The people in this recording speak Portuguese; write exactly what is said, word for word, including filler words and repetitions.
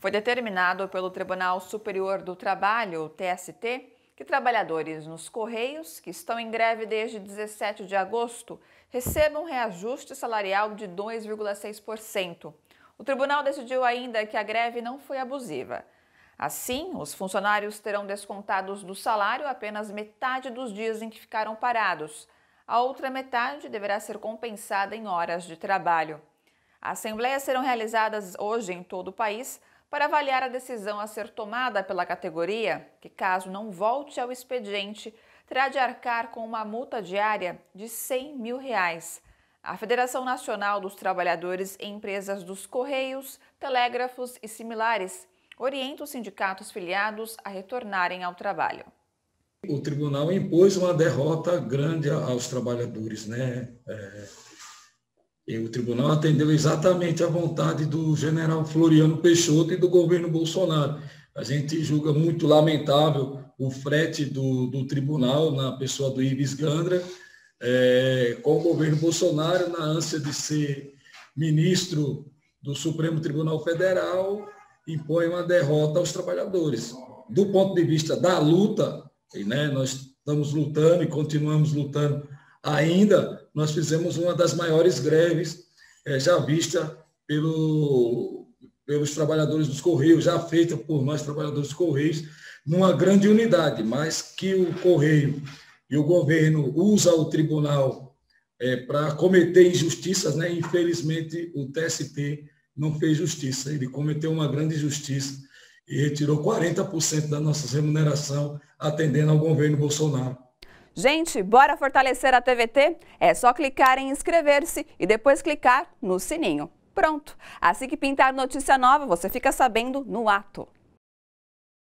Foi determinado pelo Tribunal Superior do Trabalho, T S T, que trabalhadores nos Correios, que estão em greve desde dezessete de agosto, recebam reajuste salarial de dois vírgula seis por cento. O tribunal decidiu ainda que a greve não foi abusiva. Assim, os funcionários terão descontados do salário apenas metade dos dias em que ficaram parados. A outra metade deverá ser compensada em horas de trabalho. Assembleias serão realizadas hoje em todo o país para avaliar a decisão a ser tomada pela categoria, que caso não volte ao expediente, terá de arcar com uma multa diária de cem mil reais. A Federação Nacional dos Trabalhadores em Empresas dos Correios, Telégrafos e similares orienta os sindicatos filiados a retornarem ao trabalho. O tribunal impôs uma derrota grande aos trabalhadores, né? É... E o tribunal atendeu exatamente à vontade do general Floriano Peixoto e do governo Bolsonaro. A gente julga muito lamentável o frete do, do tribunal na pessoa do Ives Gandra, é, com o governo Bolsonaro, na ânsia de ser ministro do Supremo Tribunal Federal, impõe uma derrota aos trabalhadores. Do ponto de vista da luta, né, nós estamos lutando e continuamos lutando ainda, nós fizemos uma das maiores greves é, já vista pelo, pelos trabalhadores dos Correios, já feita por nós, trabalhadores dos Correios, numa grande unidade, mas que o Correio e o governo usa o tribunal é, para cometer injustiças, né? Infelizmente, o T S T não fez justiça, ele cometeu uma grande injustiça e retirou quarenta por cento da nossa remuneração atendendo ao governo Bolsonaro. Gente, bora fortalecer a T V T? É só clicar em inscrever-se e depois clicar no sininho. Pronto! Assim que pintar notícia nova, você fica sabendo no ato.